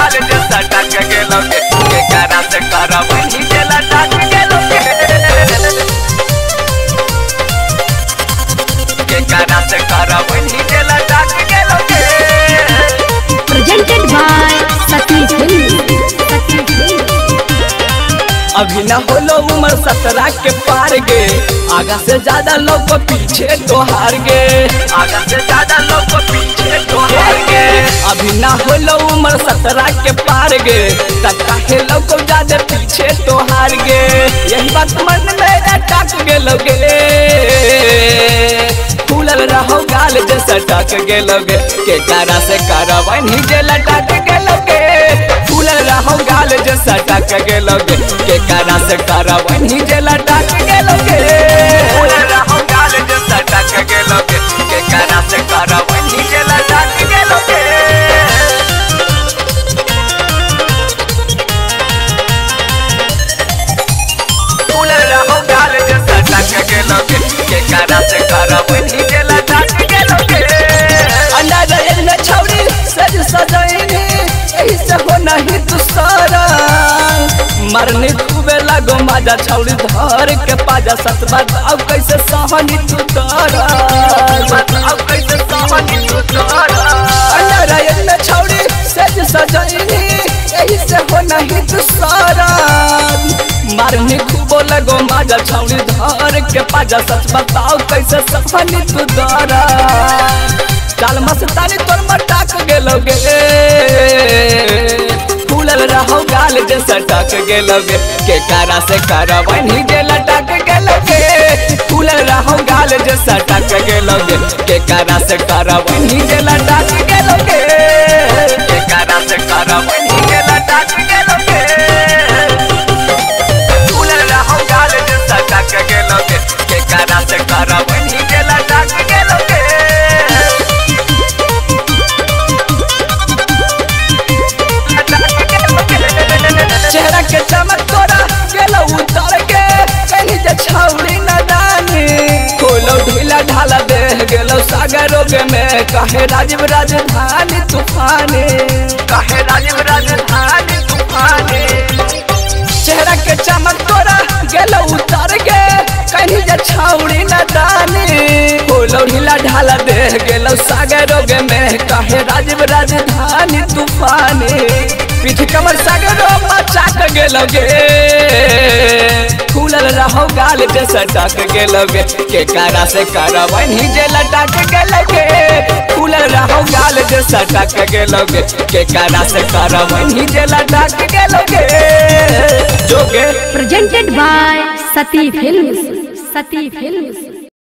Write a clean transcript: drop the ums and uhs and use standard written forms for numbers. Presented by Sati films. अभी ना होलो उम्र 17 के पार गे, आगा से ज्यादा लोग पीछे तो हार गे, आगा से ज्यादा लोग पीछे तो हार गे। अभी ना होलो उम्र 17 के पार गे, तक काहे लोग ज्यादा पीछे तो हार गे। यही बात मन में टक गेलोगे, फूलल रहो गाल जैसा टक गेलोगे, के करा से करा वहीं जेला टक गेलोगे। फूलल रहो गाल जैसा टक गेलोगे, के करा से करा वहीं जेला टक गेलोगे। फूलल रहो गाल जैसा टक गेलोगे, के करा से करा वहीं जेला टक गेलोगे। फूलल रहो गाल जैसा टक गेलोगे, के करा से करा वहीं जेला टक गेलोगे। अंडा जयन न छौरी सज सजैनी, एही से हो नहीं दूसरा मरने खूबे लागो माजा छौरी धर के पाजा। सतवा अब कैसे सहनी तू तारा, अब कैसे सहनी तू तारा। अंडरायन में छौरी सज सजैनी, एही से हो नहीं तू सारा मरने खूबो लागो माजा छौरी धर के पाजा। सतवा अब कैसे सहनी तू तारा। चाल मस्तानी तोर मटाक गेलोगे, फूलल रहो गाल जैसा टक गेलोगे, के करा से करा वहीं जेला टक गेलोगे। फूलल रहो गाल जैसा टक गेलोगे, के करा से करा वहीं जेला टक गेलोगे, के करा से करा वहीं जेला टक गेलोगे। फूलल रहो गाल जैसा टक गेलोगे, के करा से करा वहीं जेला टक गेलोगे। चेहरा के चमक तोरा गेलो उतर के, कहीं जे छौरी न जानी खोलो ढीला ढाला देह गेलो सागरों के में। कहे राजीव राजधानी तूफानी, कहे राजीव राजधानी तूफानी। चेहरा के चमक तोरा गेलो उतर के, कहीं जे छौरी न जानी खोलो ढीला ढाला देह गेलो सागरों के में। कहे राजीव राजधानी तूफानी, पीठ कमर सागरों में चाक गेलोगे। फूलल रहो गाल जैसा टक गेलोगे, के करा से करा वहीं जेला टक गेलोगे। फूलल रहो गाल जैसा टक गेलोगे, के करा से करा वहीं जेला टक गेलोगे। जोगे प्रेजेंटेड बाय सती फिल्म्स।